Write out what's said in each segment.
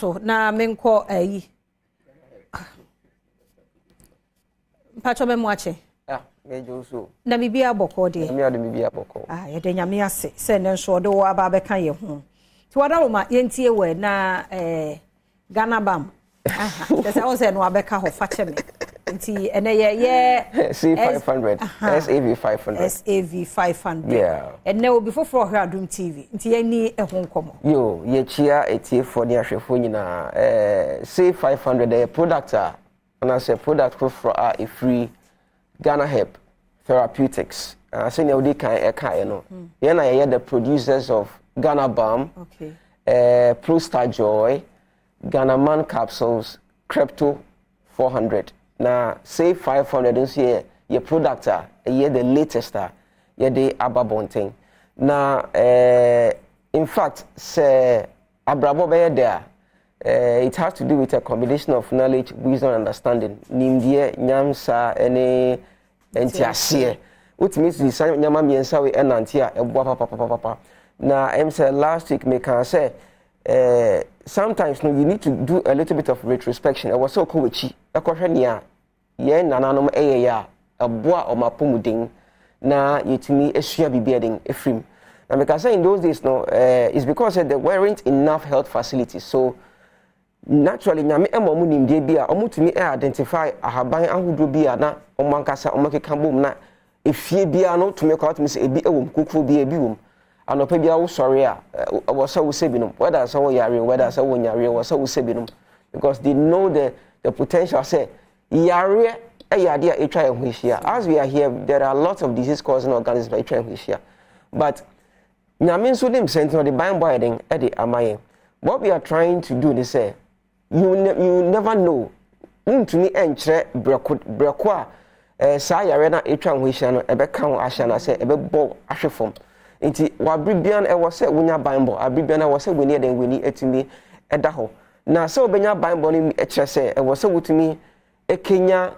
so na menko ayi mpacho me mwache ah mejo so na bibia boko de me ade bibia boko ah ye de nyame ase se nen so de wo aba be kan ye ho ti wada wo ma ye ntie we na Ghana bam aha se o se no abeka ho fache me nti ene ye ye SAV 500 yeah ene obi foforo hwa dum tv nti ye ni ehon komo yo ye chia etie fo ni ahwefo nyina SAV 500 the product and as a product for a free Ghana Therapeutics. I say no, they can't. No, yeah, I hear the producers of Ghana Balm, okay, Pro Star Joy, Ghana Man Capsules, Crypto 400. Now, say 500 is here. Your product are yeah, the latest are yeah, the ababonting. Now, in fact, say abrabo be there. It has to do with a combination of knowledge, wisdom, understanding. Nimdie, nyamsa, ene, entiasie. Which means the same nyama miensa we enantia ebuapa papa. Now, I'm saying last week, me can say sometimes no, you need to do a little bit of retrospection. I was so cool with you. A question ya, ye nananom eye ya, a boa or mapumuding. Now, you to me a sheer be bearding a film. Now, because in those days, no, it's because there weren't enough health facilities. So naturally, nyame emomu nimde bia omutumi e identify ahaban ahodo bia na omankasa omakeka bom na efie bia no to make out miss ebi ewom kokro bia ebi wom anopa bia wo sori a wo so wo sebinum whether so wo yare whether so wo nyare wo so wo sebinum because they know the potential say yare e yade a etwa ehwehia as we are here there are lots of disease causing organisms by etwa ehwehia but nyame so dem sent no the Bible eden e de amaye what we are trying to do they say you never know ntumi enkyere breko a saa yare na etwa nhwehia no ebeka ho ahya na se ebebo ahwefom nti wabribian e wo se wonya Bible abribian e wo se woni eden woni etumi eda ho na se obenya Bible ni ekyere se e wo se wotumi ekenya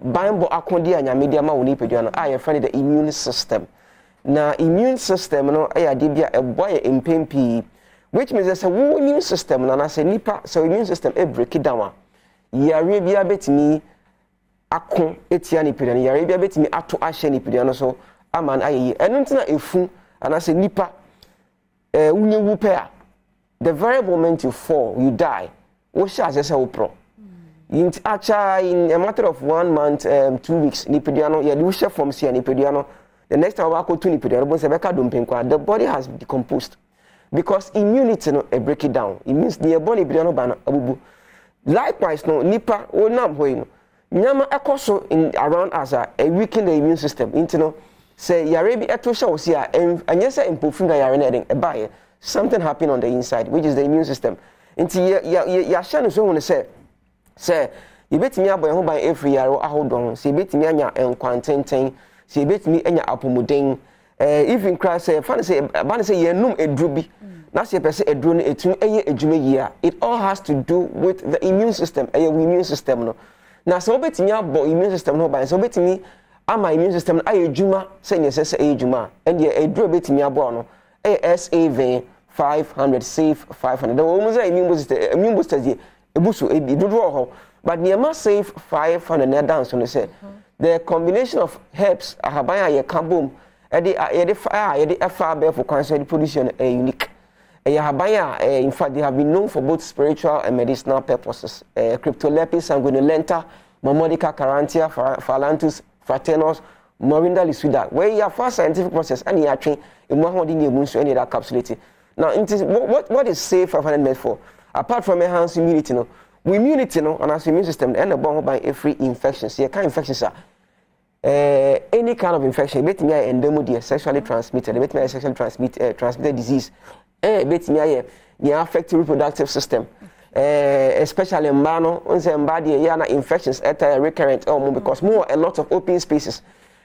Bible akonde anyame dia ma woni pedwa no aye friend the immune system na immune system no aye ade bia eboye empempi. Which means there's a immune system, and I say nipa, so immune system break it down. Yarabia bet me akon etiani pidan, yarabia bet me ato asheni pidan, so I'm an aye, and until a fool, and I say nipa, unye whoopea. The very moment you fall, you die. Osha as a opro. In a matter of 1 month, 2 weeks, nipidiano, Yadusha from Sia nipidiano, the next hour, I'll to nipidiano, the body has decomposed. Because immunity no break it down. It means the body no ban abubu. Likewise no nipa o nam hoino. Nyama akoso in around us a weaken the immune system. Into no say yarebi etosha osia and yes improving yare na e bae something happened on the inside which is the immune system. Into ya shanu so won say you bet me aboy ho ban every yare ahodon say bet me anya enkwantenten say bet me anya apomuden. Even Christ say, "Fancy, say, ye num edrubi." That's the person edrun etu eye edume year. It all has to do with the immune system. Eye immune system no. Now so beti nya bo immune system no ba. So beti ni ama immune system eye eduma say nyese say eye eduma. And ye edru beti nya bo no. SAV 500 safe 500. The woman say immune booster ye ebusu ebi dudu ho. But ye must save 500 na dance on say. The combination of herbs ahabaya ye kabom. The FRB for cancer production are unique. In fact, they have been known for both spiritual and medicinal purposes. Cryptolepis sanguinolenta, Momordica charantia, Phyllanthus, Fraternus, Morinda Lisu. Where you are for scientific process, and you are trained in one holding your wounds to any other capsulate. Now, what is SAV 500 meant for? Apart from enhancing immunity, no, we immunity, no, and our immune system, and the bomb by every infection. See, kind infections are. Any kind of infection, bet me endemodia, sexually transmitted, bet me sexually transmitted disease, bet me the affective reproductive system, especially mano, unse body yana infections at recurrent or because more a lot of open spaces.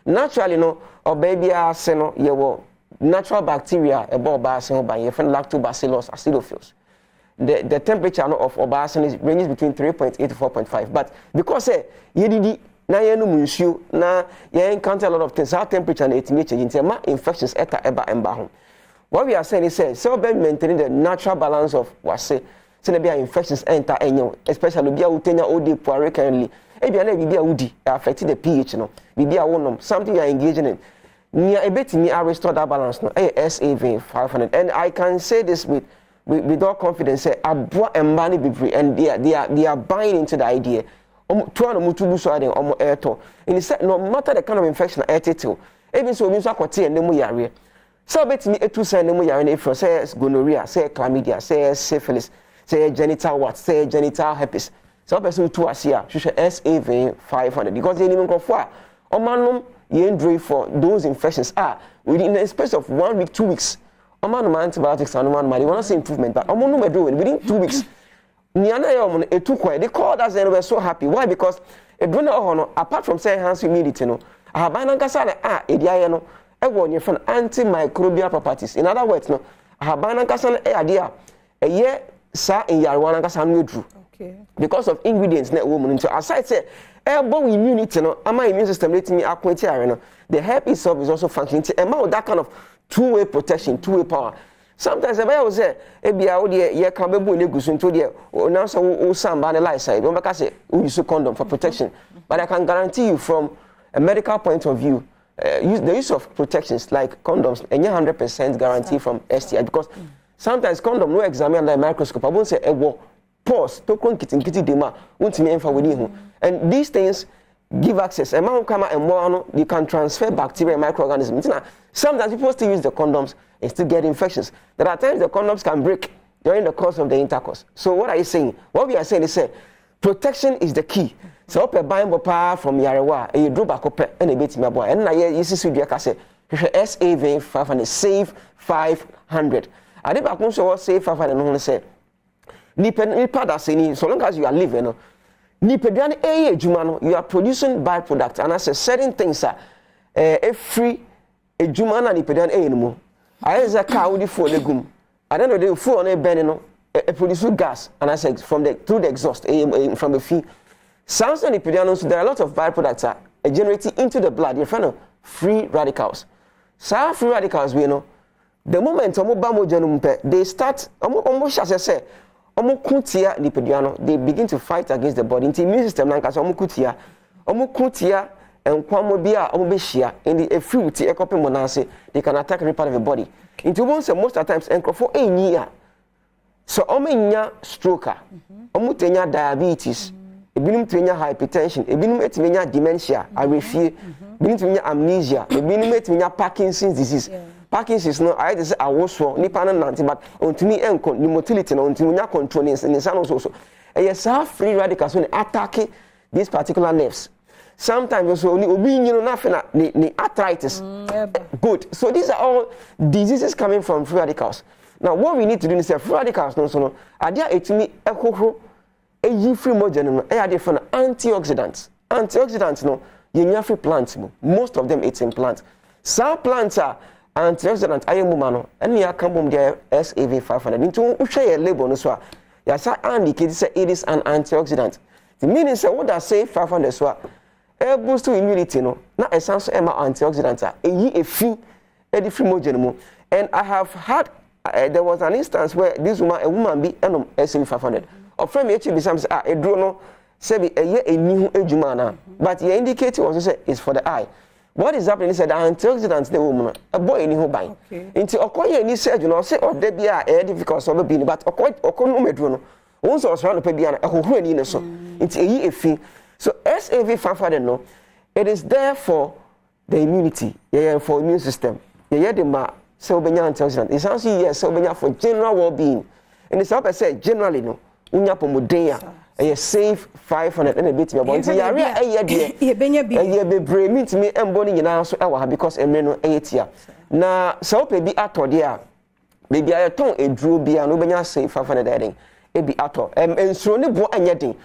Naturally, no, or baby are seno, your natural bacteria about basin by your friend lactobacillus acidophilus. The temperature of obasin ranges between 3.8 to 4.5, but because EDD. Now you know, now you encounter a lot of things. How temperature and nature infections eba. What we are saying is, so by maintaining the natural balance of what say, so be infections enter and especially be out in all day poor currently. Maybe I be a woody affected the pH no, be a one something you are engaging in. Near a bit me I restore that balance no SAV 500. And I can say this with all confidence, say I brought a money be and they are buying into the idea. No matter the kind of infection I tell, even so we saw and then we are so bet me 2 cents and we are in for say gonorrhea, say chlamydia, say syphilis, say genital what, say genital herpes. So person to us here, she should SAV 500 because they even go for manum you for those infections are within the space of 1 week, 2 weeks. Omanum antibiotics and one money, we want to see improvement, but omanum doing within 2 weeks. They called us and were so happy. Why? Because apart from saying hands humidity, I have an antimicrobial properties. In other words, no, I have an idea. A year, sir, in Yarwan, because of ingredients, net woman. So, aside, say, airborne immunity, no, my immune system letting me acquaint you. The help itself is also functioning. Amount that kind of two-way protection, two-way power. Sometimes I will say, "Ebi awo de ye kambe bu ne gusu nto de o na so o samba ne life side. Remember I say we use condom for protection, but I can guarantee you from a medical point of view, the use of protections like condoms and 100% guarantee from STI because sometimes condom no examine under microscope. I won't say ewo pause tokon kitin kiti dema won't me enfa woni hu. And these things give access. And they can transfer bacteria and microorganisms. Sometimes people still use the condoms and still get infections. There are times the condoms can break during the course of the intercourse. So what are you saying? What we are saying is protection is the key. So if you buy power from Yarewa and you draw back up and you bet my boy. And now you see Sudriaka say, you should SAV 500, save 500. I did back when you save 500 and say, so long as you are living, you are producing byproducts, and as a certain things are every a human and Nipedian animal. I as a cow with the gum. I don't know the full on a benino, a produce gas, and I said from the through the exhaust from the fee. Sounds and Nipedianos, there are a lot of byproducts are generated into the blood. You find free radicals. So free radicals, we know the moment they start almost as I say. They begin to fight against the body. In the immune system, they can attack every part of the body. Into most of times, so stroke, diabetes, hypertension, dementia, amnesia, Parkinson's disease. Parkinson's no, I just I was so Nippon Nanti, but on to me and motility on to me controlling and it's also. And yes, our free radicals when attacking these particular nerves. Sometimes also only nothing the arthritis. Good. So these are all diseases coming from free radicals. Now what we need to do is that free radicals no are there to me a coho a free more general are different antioxidants. Antioxidants no, you free plants. Most of them it's in plants. Some plants are antioxidant ayemumano and ya kambum there SAV 500 into share label no so ya say indicated say it is an antioxidant. The meaning say what I say 500 so a boost to immunity no na essence ema antioxidant eyi efi e di free mogen mo. And I have had there was an instance where this woman a woman be enum SAV 500 or from HB something a draw no say be eye eni hu adwuma na but the indicator also say is for the eye. What is happening is that the antioxidants the woman a boy in who buy into okoye any surgery or say or there be a air difficult of being but okonomedrono once or surround the pebiana a who in so it's a fee. So SAV 500 no it is there for the immunity, yeah, for immune system. Yeah, the ma so be antioxidant. It's also yes so be for general well being. And it's up I said generally no unya pomodea. A safe 500 and a bit more. Because a men 8 year. Now, so be at or dear. Maybe I don't a drew be an obenya safe 500 adding. A be at all. And so no boy and yetting.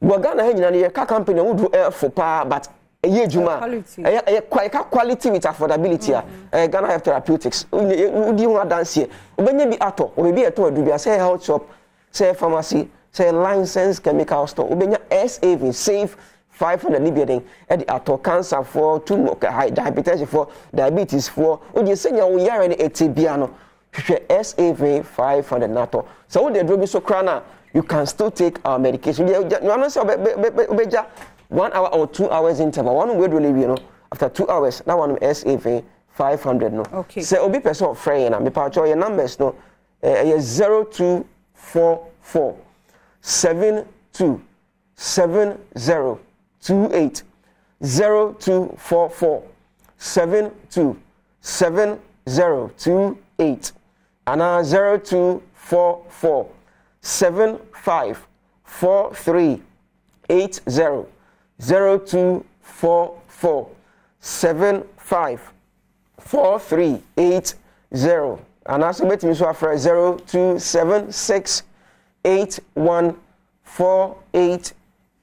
We're gonna hang a car company would do air for power, but a year juma quality with affordability. Ghana have therapeutics. Would you want dance here? When you be at all, or maybe at all, do be a say health shop, say pharmacy. Say license chemical store. Ubenya SAV save 500 liberating at the cancer for tumor hypertension for diabetes for. Uji senya uyare ni etibiano. SAV 500 nato. So what they do be so crana. you can still take our medication. You know, 1 hour or 2 hours interval. One way to leave, you know, after 2 hours, that one SAV 500. No, okay, so be person friend and me patch your numbers. No, 0244 727028 0244 727028 and 0244 754380 0244 754380 and also with me so for 0276814884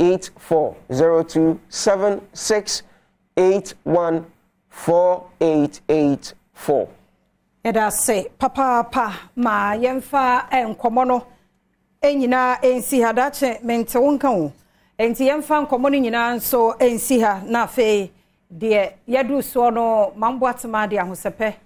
0276814884. Say papa pa ma yemfa enkomono enyina ensi ha dache mente wonka enti yemfa nkomono nyina nso ensi ha na fe de yedu so no mambo atema de ahosepe